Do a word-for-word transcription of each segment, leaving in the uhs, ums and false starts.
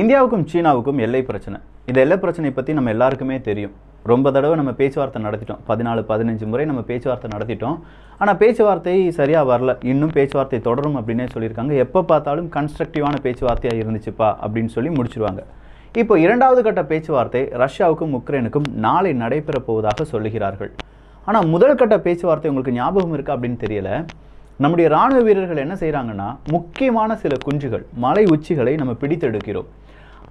இந்தியாவுக்கும் சீனாவுக்கும் எல்லை பிரச்சனை. இந்த எல்லை பிரச்சனை பற்றி நம்ம எல்லாருக்குமே தெரியும். ரொம்ப தடவை நம்ம பேச்சுவார்த்தை நடத்திட்டோம். பதினாலு பதினஞ்சு முறை நம்ம பேச்சுவார்த்தை நடத்திட்டோம். ஆனால் பேச்சுவார்த்தை சரியாக வரல. இன்னும் பேச்சுவார்த்தை தொடரும் அப்படின்னே சொல்லியிருக்காங்க. எப்போ பார்த்தாலும் கன்ஸ்ட்ரக்டிவான பேச்சுவார்த்தையாக இருந்துச்சுப்பா அப்படின்னு சொல்லி முடிச்சுருவாங்க. இப்போ இரண்டாவது கட்ட பேச்சுவார்த்தை ரஷ்யாவுக்கும் உக்ரைனுக்கும் நாளை நடைபெற போவதாக சொல்லுகிறார்கள். ஆனால் முதல் கட்ட பேச்சுவார்த்தை உங்களுக்கு ஞாபகம் இருக்கா அப்படின்னு தெரியலை. நம்முடைய இராணுவ வீரர்கள் என்ன செய்கிறாங்கன்னா, முக்கியமான சில குஞ்சுகள் மலை உச்சிகளை நம்ம பிடித்தெடுக்கிறோம்.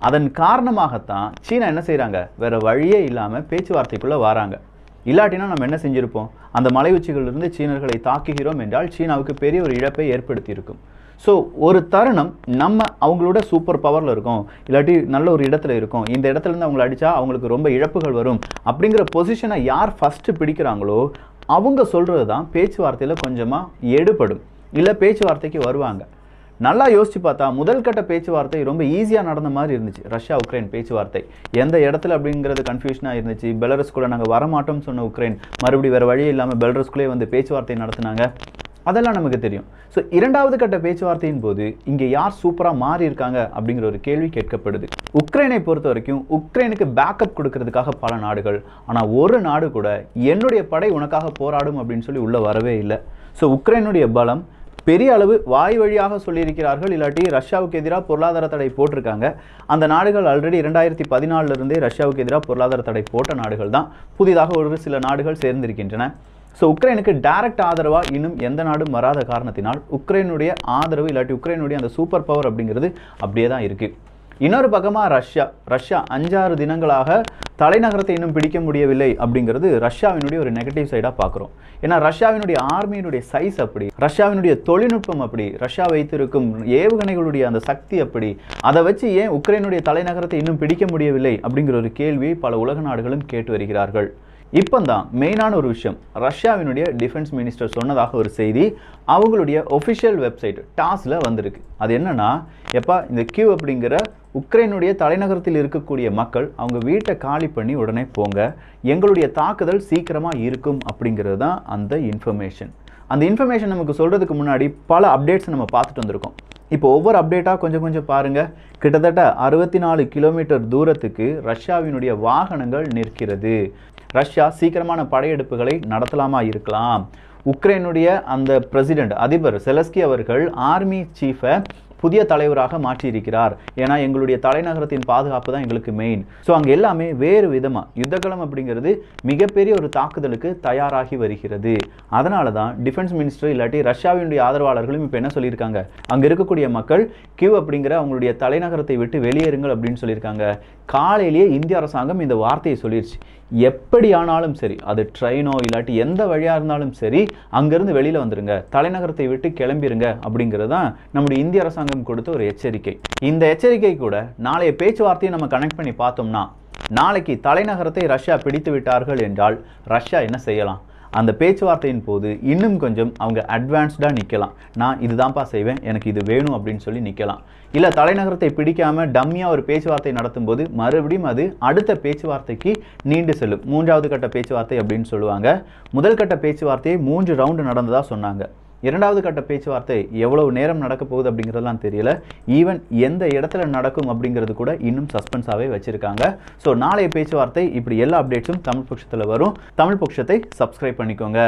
அதன் காரணமாகத்தான் சீனா என்ன செய்கிறாங்க, வேறு வழியே இல்லாமல் பேச்சுவார்த்தைக்குள்ளே வராங்க. இல்லாட்டினா நம்ம என்ன செஞ்சுருப்போம், அந்த மலை உச்சிகளிலிருந்து சீனர்களை தாக்குகிறோம் என்றால் சீனாவுக்கு பெரிய ஒரு இழப்பை ஏற்படுத்தியிருக்கும். ஸோ ஒரு தருணம் நம்ம அவங்களோட சூப்பர் பவரில் இருக்கோம், இல்லாட்டி நல்ல ஒரு இடத்துல இருக்கோம், இந்த இடத்துலேருந்து அவங்கள அடித்தா அவங்களுக்கு ரொம்ப இழப்புகள் வரும் அப்படிங்கிற பொசிஷனை யார் ஃபஸ்ட்டு பிடிக்கிறாங்களோ அவங்க சொல்கிறது தான் பேச்சுவார்த்தையில் கொஞ்சமாக எடுபடும், இல்லை பேச்சுவார்த்தைக்கு வருவாங்க. நல்லா யோசித்து பார்த்தா முதல் கட்ட பேச்சுவார்த்தை ரொம்ப ஈஸியாக நடந்த மாதிரி இருந்துச்சு. ரஷ்யா உக்ரைன் பேச்சுவார்த்தை எந்த இடத்துல அப்படிங்கிறது கன்ஃபியூஷனாக இருந்துச்சு. பெலரஸ்குள்ளே நாங்கள் வரமாட்டோம்னு சொன்ன உக்ரைன் மறுபடியும் வேறு வழியே இல்லாமல் பெலரஸ்குள்ளே வந்து பேச்சுவார்த்தை நடத்தினாங்க. அதெல்லாம் நமக்கு தெரியும். ஸோ இரண்டாவது கட்ட பேச்சுவார்த்தையின் போது இங்கே யார் சூப்பராக மாறி இருக்காங்க அப்படிங்கிற ஒரு கேள்வி கேட்கப்படுது. உக்ரைனை பொறுத்த வரைக்கும் உக்ரைனுக்கு பேக்கப் கொடுக்கறதுக்காக பல நாடுகள், ஆனால் ஒரு நாடு கூட என்னுடைய படை உனக்காக போராடும் அப்படின்னு சொல்லி உள்ளே வரவே இல்லை. ஸோ உக்ரைனுடைய பலம் பெரிய அளவு வாய் வழியாக சொல்லியிருக்கிறார்கள். இல்லாட்டி ரஷ்யாவுக்கு எதிராக பொருளாதார தடை போட்டிருக்காங்க. அந்த நாடுகள் ஆல்ரெடி இரண்டாயிரத்தி பதினாலிருந்தே ரஷ்யாவுக்கு எதிராக பொருளாதார தடை போட்ட நாடுகள் தான். புதிதாக ஒரு சில நாடுகள் சேர்ந்திருக்கின்றன. ஸோ உக்ரைனுக்கு டைரக்ட் ஆதரவாக இன்னும் எந்த நாடும் வராத காரணத்தினால் உக்ரைனுடைய ஆதரவு இல்லாட்டி உக்ரைனுடைய அந்த சூப்பர் பவர் அப்படிங்கிறது அப்படியே தான் இருக்குது. இன்னொரு பக்கமாக ரஷ்யா ரஷ்யா அஞ்சாறு தினங்களாக தலைநகரத்தை இன்னும் பிடிக்க முடியவில்லை அப்படிங்கிறது ரஷ்யாவினுடைய ஒரு நெகட்டிவ் சைடாக பார்க்குறோம். ஏன்னா ரஷ்யாவினுடைய ஆர்மியினுடைய சைஸ் அப்படி, ரஷ்யாவினுடைய தொழில்நுட்பம் அப்படி, ரஷ்யா வைத்திருக்கும் ஏவுகணைகளுடைய அந்த சக்தி அப்படி, அதை வச்சு ஏன் உக்ரைனுடைய தலைநகரத்தை இன்னும் பிடிக்க முடியவில்லை அப்படிங்கிற ஒரு கேள்வியை பல உலக நாடுகளும் கேட்டு வருகிறார்கள். இப்போ தான் மெயினான ஒரு விஷயம், ரஷ்யாவினுடைய டிஃபென்ஸ் மினிஸ்டர் சொன்னதாக ஒரு செய்தி அவங்களுடைய ஒஃபிஷியல் வெப்சைட் டாஸில் வந்திருக்கு. அது என்னென்னா, எப்போ இந்த கியூ அப்படிங்கிற உக்ரைனுடைய தலைநகரத்தில் இருக்கக்கூடிய மக்கள் அவங்க வீட்டை காலி பண்ணி உடனே போங்க, எங்களுடைய தாக்குதல் சீக்கிரமாக இருக்கும் அப்படிங்கிறது தான் அந்த இன்ஃபர்மேஷன். அந்த இன்ஃபர்மேஷன் நமக்கு சொல்கிறதுக்கு முன்னாடி பல அப்டேட்ஸ் நம்ம பார்த்துட்டு வந்திருக்கோம். இப்போ ஒவ்வொரு அப்டேட்டாக கொஞ்சம் கொஞ்சம் பாருங்கள். கிட்டத்தட்ட அறுபத்தி நாலு கிலோமீட்டர் தூரத்துக்கு ரஷ்யாவினுடைய வாகனங்கள் நிற்கிறது. ரஷ்யா சீக்கிரமான படையெடுப்புகளை நடத்தலாமா இருக்கலாம். உக்ரைனுடைய அந்த பிரசிடெண்ட் அதிபர் செலஸ்கி அவர்கள் ஆர்மி சீஃபை புதிய தலைவராக மாற்றியிருக்கிறார். ஏன்னா எங்களுடைய தலைநகரத்தின் பாதுகாப்பு தான் எங்களுக்கு மெயின். ஸோ அங்கே எல்லாமே வேறு விதமாக யுத்தகலம் அப்படிங்கிறது மிகப்பெரிய ஒரு தாக்குதலுக்கு தயாராகி வருகிறது. அதனால தான் டிஃபென்ஸ் மினிஸ்டர் இல்லாட்டி ரஷ்யாவினுடைய ஆதரவாளர்களும் இப்போ என்ன சொல்லியிருக்காங்க, அங்கே இருக்கக்கூடிய மக்கள் கியூ அப்படிங்கிற அவங்களுடைய தலைநகரத்தை விட்டு வெளியேறுங்கள் அப்படின்னு சொல்லியிருக்காங்க. காலையிலேயே இந்திய அரசாங்கம் இந்த வார்த்தையை சொல்லிடுச்சு. எப்படி ஆனாலும் சரி, அது ட்ரெயினோ இல்லாட்டி எந்த வழியாக இருந்தாலும் சரி, அங்கேருந்து வெளியில் வந்துடுங்க, தலைநகரத்தை விட்டு கிளம்பிடுங்க அப்படிங்கிறது தான் நம்முடைய இந்திய அரசாங்கம் கொடுத்த ஒரு எச்சரிக்கை. இந்த எச்சரிக்கை கூட நாளைய பேச்சுவார்த்தையை நம்ம கனெக்ட் பண்ணி பார்த்தோம்னா, நாளைக்கு தலைநகரத்தை ரஷ்யா பிடித்து விட்டார்கள் என்றால் ரஷ்யா என்ன செய்யலாம், அந்த பேச்சுவார்த்தையின் போது இன்னும் கொஞ்சம் அவங்க அட்வான்ஸ்டாக நிற்கலாம். நான் இதுதான்ப்பா செய்வேன், எனக்கு இது வேணும் அப்படின்னு சொல்லி நிற்கலாம். இல்லை தலைநகரத்தை பிடிக்காமல் டம்மியாக ஒரு பேச்சுவார்த்தை நடத்தும் போது மறுபடியும் அது அடுத்த பேச்சுவார்த்தைக்கு நீண்டு செல்லும். மூன்றாவது கட்ட பேச்சுவார்த்தை அப்படின்னு சொல்லுவாங்க. முதல் கட்ட பேச்சுவார்த்தையை மூன்று ரவுண்டு நடந்ததாக சொன்னாங்க. இரண்டாவது கட்ட பேச்சுவார்த்தை எவ்வளவு நேரம் நடக்க போகுது அப்படிங்கிறதெல்லாம் தெரியல. ஈவன் எந்த இடத்துல நடக்கும் அப்படிங்கிறது கூட இன்னும் சஸ்பென்ஸாகவே வச்சுருக்காங்க. ஸோ நாளைய பேச்சுவார்த்தை இப்படி எல்லா அப்டேட்ஸும் தமிழ் பட்சத்தில் வரும். தமிழ் பட்சத்தை சப்ஸ்கிரைப் பண்ணிக்கோங்க.